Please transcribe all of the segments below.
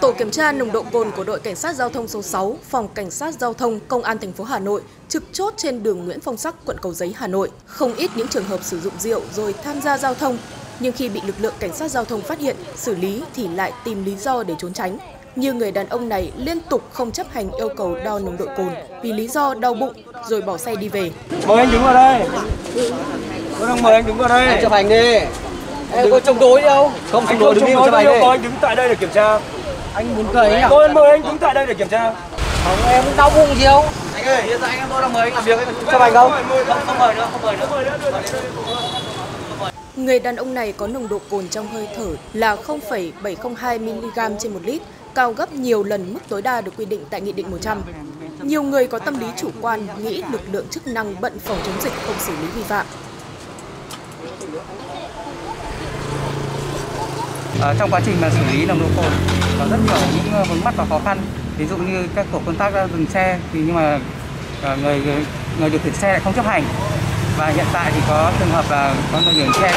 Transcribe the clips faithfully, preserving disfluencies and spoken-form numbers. Tổ kiểm tra nồng độ cồn của đội cảnh sát giao thông số sáu, phòng cảnh sát giao thông công an thành phố Hà Nội trực chốt trên đường Nguyễn Phong Sắc, quận Cầu Giấy, Hà Nội. Không ít những trường hợp sử dụng rượu rồi tham gia giao thông, nhưng khi bị lực lượng cảnh sát giao thông phát hiện, xử lý thì lại tìm lý do để trốn tránh. Như người đàn ông này liên tục không chấp hành yêu cầu đo nồng độ cồn vì lý do đau bụng rồi bỏ xe đi về. Mời anh đứng vào đây. Tôi đang mời anh đứng vào đây. Anh chấp hành đi. Em có chống đối đâu? Không chống đối, đứng đi, chấp hành đi. Anh đứng tại đây để kiểm tra. Anh muốn cười anh à? Tôi mời anh đứng tại đây để kiểm tra. Không, em cũng đau bụng gì không? Anh ơi, hiện tại anh tôi đang mời anh làm việc. Chấp hành không? Không, không mời nữa, không mời nữa. Người đàn ông này có nồng độ cồn trong hơi thở là không phẩy bảy không hai mi-li-gam trên một lít, cao gấp nhiều lần mức tối đa được quy định tại Nghị định một trăm. Nhiều người có tâm lý chủ quan nghĩ lực lượng chức năng bận phòng chống dịch không xử lý vi phạm. À, trong quá trình mà xử lý nồng độ cồn có rất nhiều những vướng mắc và khó khăn, ví dụ như các tổ công tác dừng xe thì nhưng mà người người, người điều khiển xe lại không chấp hành, và hiện tại thì có trường hợp là có người điều khiển xe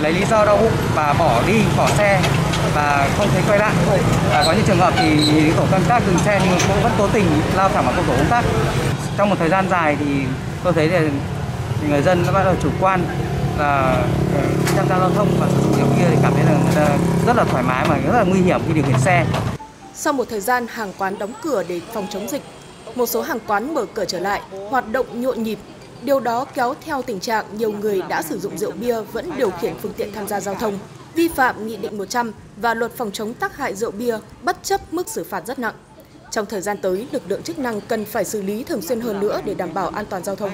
lấy lý do đau bụng và bỏ đi bỏ xe và không thấy quay lại, và có những trường hợp thì tổ công tác dừng xe nhưng cũng vẫn cố tình lao thẳng vào tổ công tác. Trong một thời gian dài thì tôi thấy là người dân đã bắt đầu chủ quan là tham gia giao thông và sử dụng rượu bia thì cảm thấy là rất là thoải mái mà rất là nguy hiểm khi điều khiển xe. Sau một thời gian hàng quán đóng cửa để phòng chống dịch, một số hàng quán mở cửa trở lại, hoạt động nhộn nhịp. Điều đó kéo theo tình trạng nhiều người đã sử dụng rượu bia vẫn điều khiển phương tiện tham gia giao thông, vi phạm Nghị định một trăm và luật phòng chống tác hại rượu bia bất chấp mức xử phạt rất nặng. Trong thời gian tới, lực lượng chức năng cần phải xử lý thường xuyên hơn nữa để đảm bảo an toàn giao thông.